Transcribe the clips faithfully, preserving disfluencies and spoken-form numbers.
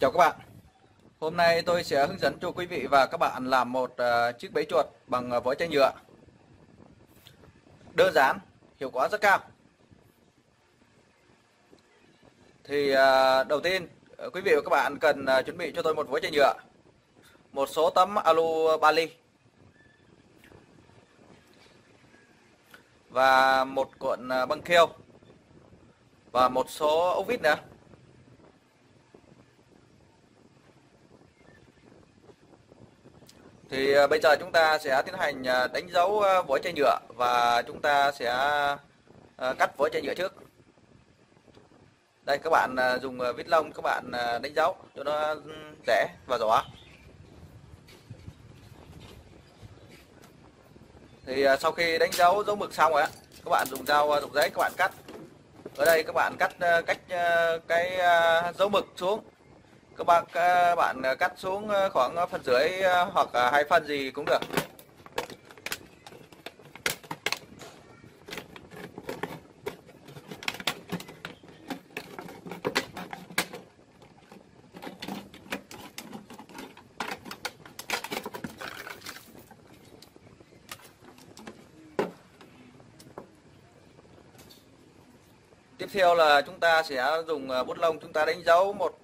Chào các bạn. Hôm nay tôi sẽ hướng dẫn cho quý vị và các bạn làm một uh, chiếc bẫy chuột bằng uh, vói chai nhựa. Đơn giản, hiệu quả rất cao. Thì uh, đầu tiên uh, quý vị và các bạn cần uh, chuẩn bị cho tôi một vói chai nhựa, một số tấm alu ba ly và một cuộn uh, băng keo và một số ốc vít nữa. Thì bây giờ chúng ta sẽ tiến hành đánh dấu vói chai nhựa và chúng ta sẽ cắt vói chai nhựa trước. Đây, các bạn dùng vít lông các bạn đánh dấu cho nó dễ và rõ. Thì sau khi đánh dấu dấu mực xong rồi á, các bạn dùng dao rục giấy các bạn cắt. Ở đây các bạn cắt cách cái dấu mực xuống. Các bạn, các bạn cắt xuống khoảng phần dưới hoặc hai phần gì cũng được. Tiếp theo là chúng ta sẽ dùng bút lông chúng ta đánh dấu một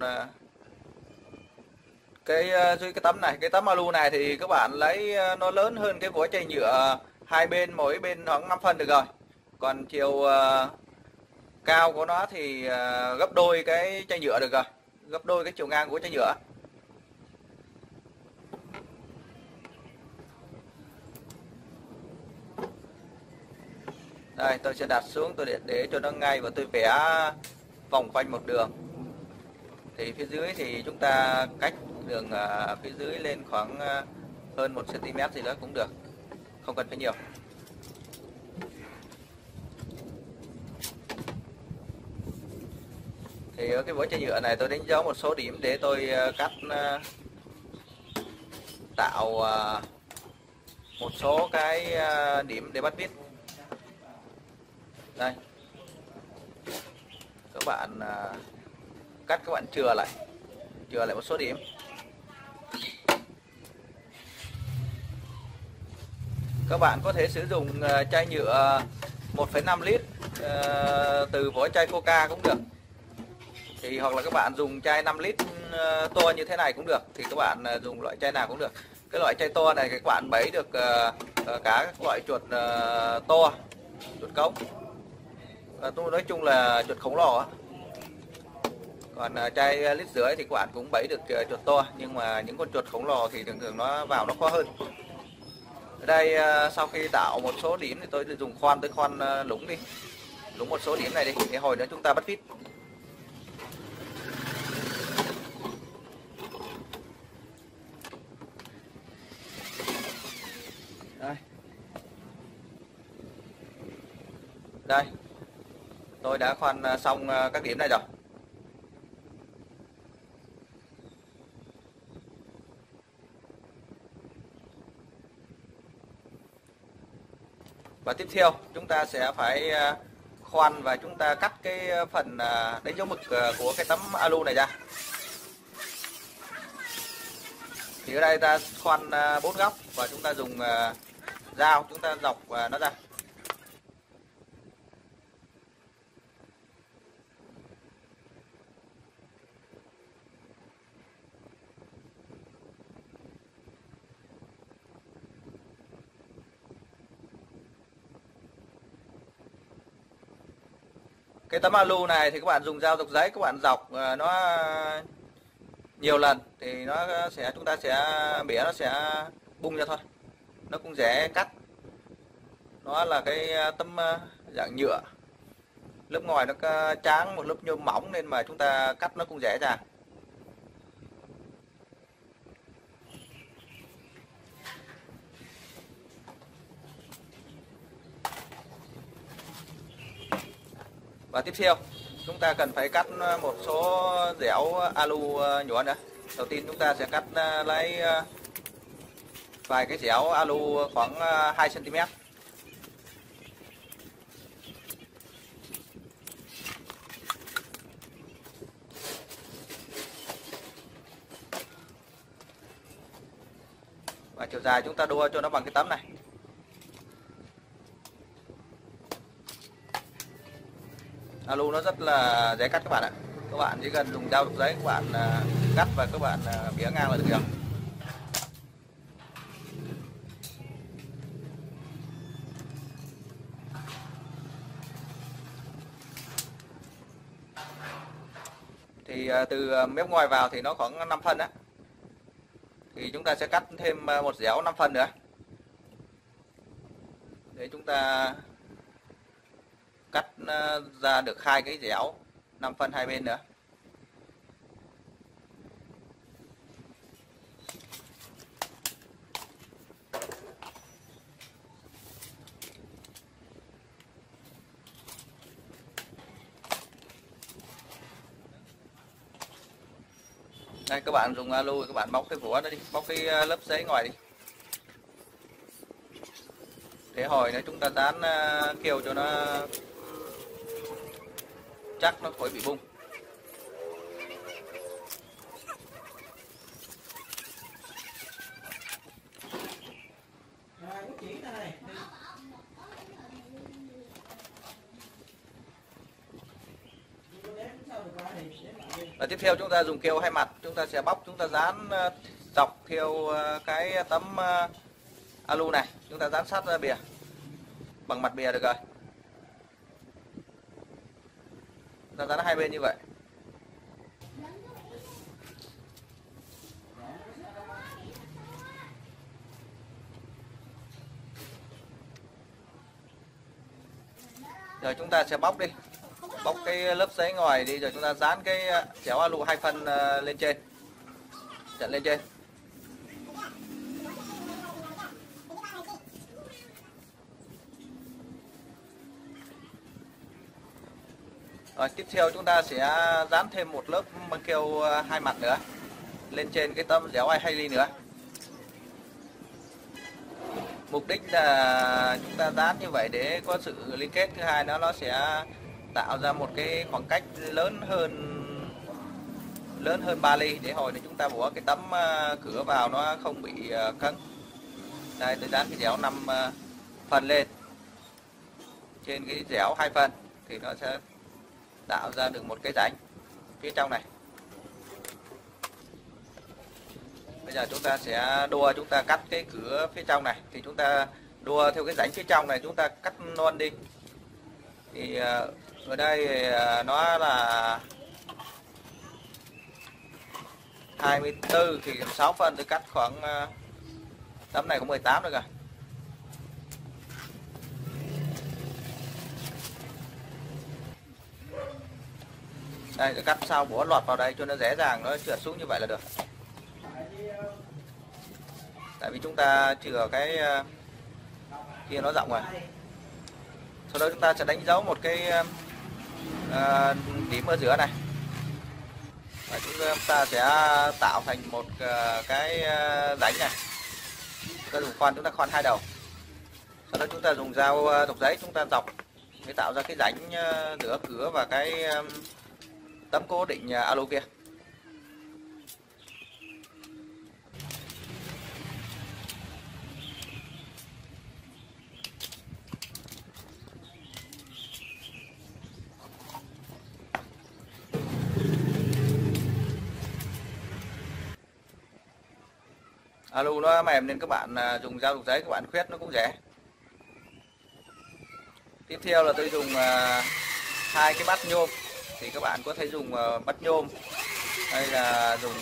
cái dưới cái tấm này, cái tấm alu này thì các bạn lấy nó lớn hơn cái vói chai nhựa hai bên, mỗi bên khoảng năm phân được rồi. Còn chiều uh, cao của nó thì uh, gấp đôi cái chai nhựa được rồi, gấp đôi cái chiều ngang của chai nhựa. Đây, tôi sẽ đặt xuống, tôi để để cho nó ngay và tôi vẽ vòng quanh một đường. Thì phía dưới thì chúng ta cách đường uh, phía dưới lên khoảng uh, hơn một xăng ti mét gì đó cũng được, không cần phải nhiều. Thì ở cái vói chai nhựa này tôi đánh dấu một số điểm để tôi uh, cắt uh, tạo uh, một số cái uh, điểm để bắt vít. Đây, các bạn uh, cắt, các bạn chừa lại chừa lại một số điểm. Các bạn có thể sử dụng chai nhựa một phẩy năm lít từ vỏ chai Coca cũng được, thì hoặc là các bạn dùng chai năm lít to như thế này cũng được. Thì các bạn dùng loại chai nào cũng được. Cái loại chai to này các bạn bẫy được cả các loại chuột to, chuột cống, tôi nói chung là chuột khổng lồ. Còn chai lít rưỡi thì các bạn cũng bẫy được chuột to, nhưng mà những con chuột khổng lồ thì thường thường nó vào nó khó hơn. Ở đây sau khi tạo một số điểm thì tôi dùng khoan, tôi khoan lũng đi, lũng một số điểm này đi, để hồi nữa chúng ta bắt vít. Đây, đây, tôi đã khoan xong các điểm này rồi. Và tiếp theo chúng ta sẽ phải khoan và chúng ta cắt cái phần đánh dấu mực của cái tấm alu này ra. Thì ở đây ta khoan bốn góc và chúng ta dùng dao chúng ta dọc nó ra. Cái tấm alu này thì các bạn dùng dao dọc giấy các bạn dọc nó nhiều lần thì nó sẽ chúng ta sẽ bẻ, nó sẽ bung ra thôi, nó cũng dễ cắt. Nó là cái tấm dạng nhựa, lớp ngoài nó tráng một lớp nhôm mỏng nên mà chúng ta cắt nó cũng dễ dàng. Và tiếp theo chúng ta cần phải cắt một số dẻo alu nhỏ nữa. Đầu tiên chúng ta sẽ cắt lấy vài cái dẻo alu khoảng hai xăng ti mét. và chiều dài chúng ta đua cho nó bằng cái tấm này. Alu nó rất là dễ cắt các bạn ạ. Các bạn chỉ cần dùng dao đục giấy các bạn cắt và các bạn bẻ ngang là được rồi. Thì từ mép ngoài vào thì nó khoảng năm phân á, thì chúng ta sẽ cắt thêm một dẻo năm phân nữa để chúng ta cắt ra được hai cái dẻo năm phân hai bên nữa. Đây, các bạn dùng alu các bạn bóc cái vỏ nó đi, bóc cái lớp giấy ngoài đi. Thế hồi nữa chúng ta dán keo cho nó chắc, nó khỏi bị bung. Và tiếp theo chúng ta dùng keo hai mặt, chúng ta sẽ bóc, chúng ta dán dọc theo cái tấm alu này, chúng ta dán sát ra bìa bằng mặt bìa được rồi. Chúng ta dán hai bên như vậy. Rồi chúng ta sẽ bóc đi, bóc cái lớp giấy ngoài đi, rồi chúng ta dán cái chéo alu hai phân lên trên, chặn lên trên. Rồi tiếp theo chúng ta sẽ dán thêm một lớp băng keo hai mặt nữa lên trên cái tấm dẻo hai ly nữa. Mục đích là chúng ta dán như vậy để có sự liên kết, thứ hai đó nó sẽ tạo ra một cái khoảng cách lớn hơn lớn hơn ba ly để hồi để chúng ta bỏ cái tấm cửa vào nó không bị cứng. Đây, tôi dán cái dẻo năm phần lên trên cái dẻo hai phần thì nó sẽ tạo ra được một cái rãnh phía trong này. Bây giờ chúng ta sẽ đua, chúng ta cắt cái cửa phía trong này, thì chúng ta đua theo cái rãnh phía trong này, chúng ta cắt non đi. Thì ở đây nó là hai mươi tư thì sáu phân, tôi cắt khoảng tấm này có mười tám được rồi. Đây, tôi cắt sao búa lọt vào đây cho nó dễ dàng, nó trượt xuống như vậy là được. Tại vì chúng ta chừa cái kia nó rộng rồi. Sau đó chúng ta sẽ đánh dấu một cái uh, điểm ở giữa này. Và chúng ta sẽ tạo thành một uh, cái uh, rãnh này. Chúng ta dùng khoan, chúng ta khoan hai đầu. Sau đó chúng ta dùng dao đục giấy, chúng ta dọc để tạo ra cái rãnh uh, giữa cửa và cái uh, tấm cố định alu kia. Alu nó mềm nên các bạn dùng dao đục giấy các bạn khuyết nó cũng dễ. Tiếp theo là tôi dùng hai cái bát nhôm. Thì các bạn có thể dùng bát nhôm hay là dùng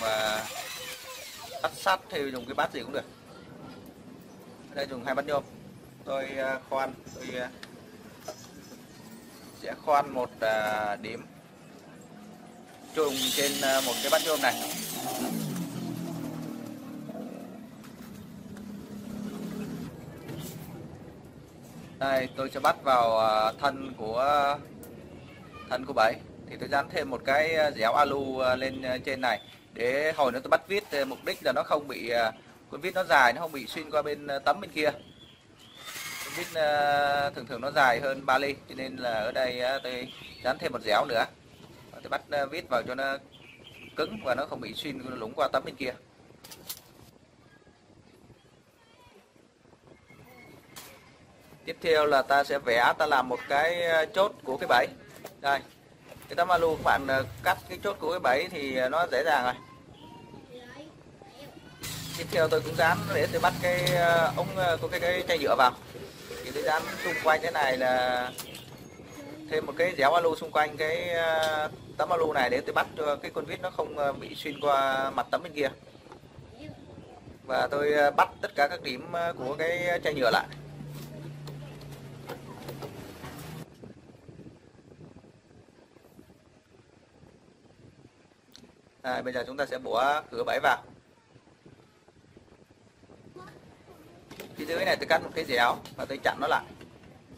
bát sắt, thì dùng cái bát gì cũng được. Đây, dùng hai bát nhôm. Tôi khoan, tôi sẽ khoan một điểm trùng trên một cái bát nhôm này. Đây, tôi sẽ bắt vào thân của thân của bảy. Thì tôi dán thêm một cái dẻo alu lên trên này để hồi nó tôi bắt vít, mục đích là nó không bị con vít nó dài, nó không bị xuyên qua bên tấm bên kia. Con vít thường thường nó dài hơn ba ly, cho nên là ở đây tôi dán thêm một dẻo nữa. Tôi bắt vít vào cho nó cứng và nó không bị xuyên lủng qua tấm bên kia. theo là ta sẽ vẽ, ta làm một cái chốt của cái bẫy. Đây, cái tấm alu các bạn cắt cái chốt của cái bẫy thì nó dễ dàng rồi. Tiếp theo tôi cũng dán để tôi bắt cái ống của cái, cái chai nhựa vào. Thì tôi dán xung quanh cái này là thêm một cái déo alu xung quanh cái tấm alu này để tôi bắt cho cái con vít nó không bị xuyên qua mặt tấm bên kia. Và tôi bắt tất cả các điểm của cái chai nhựa lại. À, bây giờ chúng ta sẽ bủa cửa bẫy vào. Phía dưới này tôi cắt một cái dẻo và tôi chặn nó lại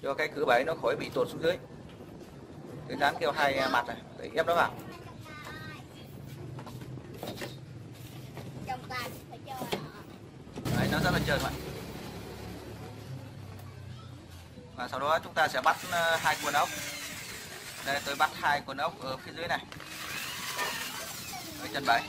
cho cái cửa bẫy nó khỏi bị tuột xuống dưới. Tôi dán keo hai mặt này, tôi ép nó vào. Đấy, nó rất là trơn bạn. Và sau đó chúng ta sẽ bắt hai con ốc. Đây tôi bắt hai con ốc ở phía dưới này. Ở chân bẫy.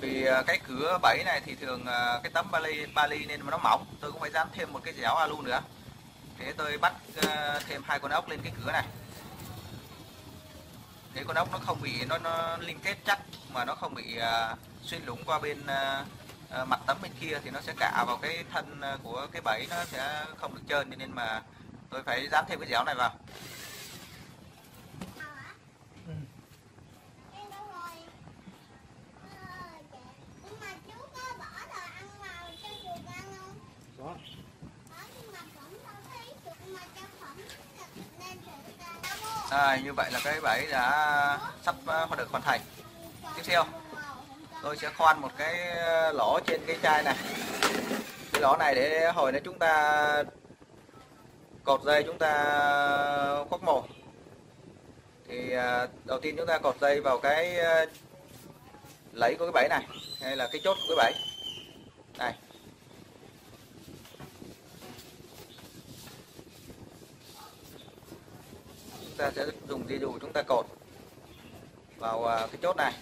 Vì cái cửa bẫy này thì thường cái tấm bali bali nên nó mỏng, tôi cũng phải dán thêm một cái déo alu nữa. Thế tôi bắt thêm hai con ốc lên cái cửa này. Thế con ốc nó không bị nó, nó liên kết chắc mà nó không bị uh, xuyên lủng qua bên uh, uh, mặt tấm bên kia thì nó sẽ cạ vào cái thân của cái bẫy, nó sẽ không được trơn, nên mà tôi phải dán thêm cái dẻo này vào. À, như vậy là cái bẫy đã sắp được hoàn thành. Tiếp theo tôi sẽ khoan một cái lỗ trên cái chai này, cái lỗ này để hồi nữa chúng ta cột dây, chúng ta khoác mổ. Thì đầu tiên chúng ta cột dây vào cái lẫy của cái bẫy này hay là cái chốt của cái bẫy này. Ta sẽ dùng dây dù chúng ta cột vào cái chốt này.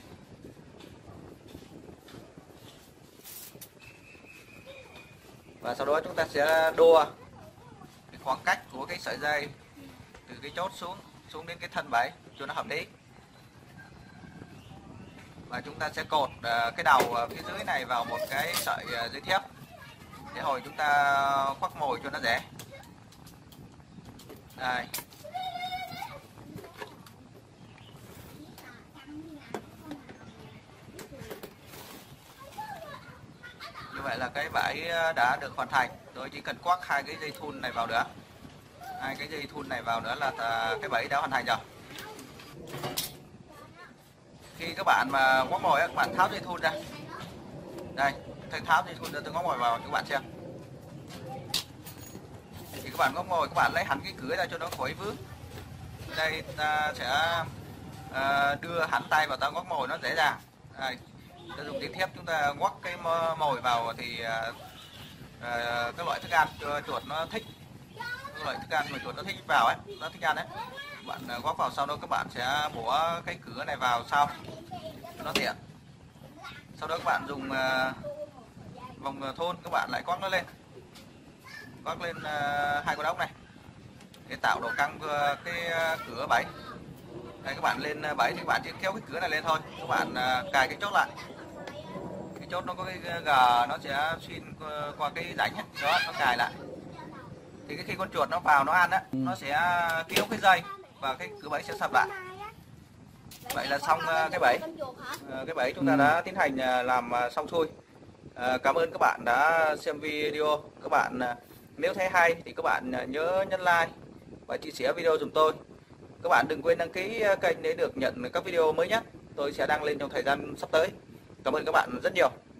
Và sau đó chúng ta sẽ đo cái khoảng cách của cái sợi dây từ cái chốt xuống xuống đến cái thân bẫy cho nó hợp lý. Và chúng ta sẽ cột cái đầu phía dưới này vào một cái sợi dây thép để hồi chúng ta khoác mồi cho nó dễ. Đây. Vậy là cái bẫy đã được hoàn thành. Tôi chỉ cần quắc hai cái dây thun này vào nữa, hai cái dây thun này vào nữa là cái bẫy đã hoàn thành rồi. Khi các bạn mà quắc mồi, các bạn tháo dây thun ra. Đây, tôi tháo dây thun ra, tôi quắc mồi vào cho các bạn xem. Thì các bạn quắc mồi, các bạn lấy hẳn cái cứa ra cho nó khỏi vướng. Đây ta sẽ đưa hẳn tay vào ta quắc mồi nó dễ dàng. Đây. Ta dùng dây thép chúng ta quắc cái mồi vào thì uh, uh, các loại thức ăn cho chuột nó thích, các loại thức ăn mà chuột nó thích vào ấy, nó thích ăn đấy. Bạn uh, quắc vào, sau đó các bạn sẽ bủa cái cửa này vào sau cho nó tiện. Sau đó các bạn dùng uh, vòng thun, các bạn lại quắc nó lên, quắc lên uh, hai con ốc này để tạo độ căng uh, cái uh, cửa bẫy. Đây, các bạn lên bẫy thì các bạn chỉ kéo cái cửa này lên thôi, các bạn uh, cài cái chốt lại. Cái chốt nó có cái gờ, nó sẽ xuyên qua cái rãnh đó, nó cài lại. Thì cái khi con chuột nó vào nó ăn á, nó sẽ kéo cái dây và cái cửa bẫy sẽ sập lại. Vậy là xong cái bẫy. Cái bẫy chúng ta đã tiến hành làm xong xuôi. Cảm ơn các bạn đã xem video. Các bạn nếu thấy hay thì các bạn nhớ nhấn like và chia sẻ video giùm tôi. Các bạn đừng quên đăng ký kênh để được nhận các video mới nhất. Tôi sẽ đăng lên trong thời gian sắp tới. Cảm ơn các bạn rất nhiều.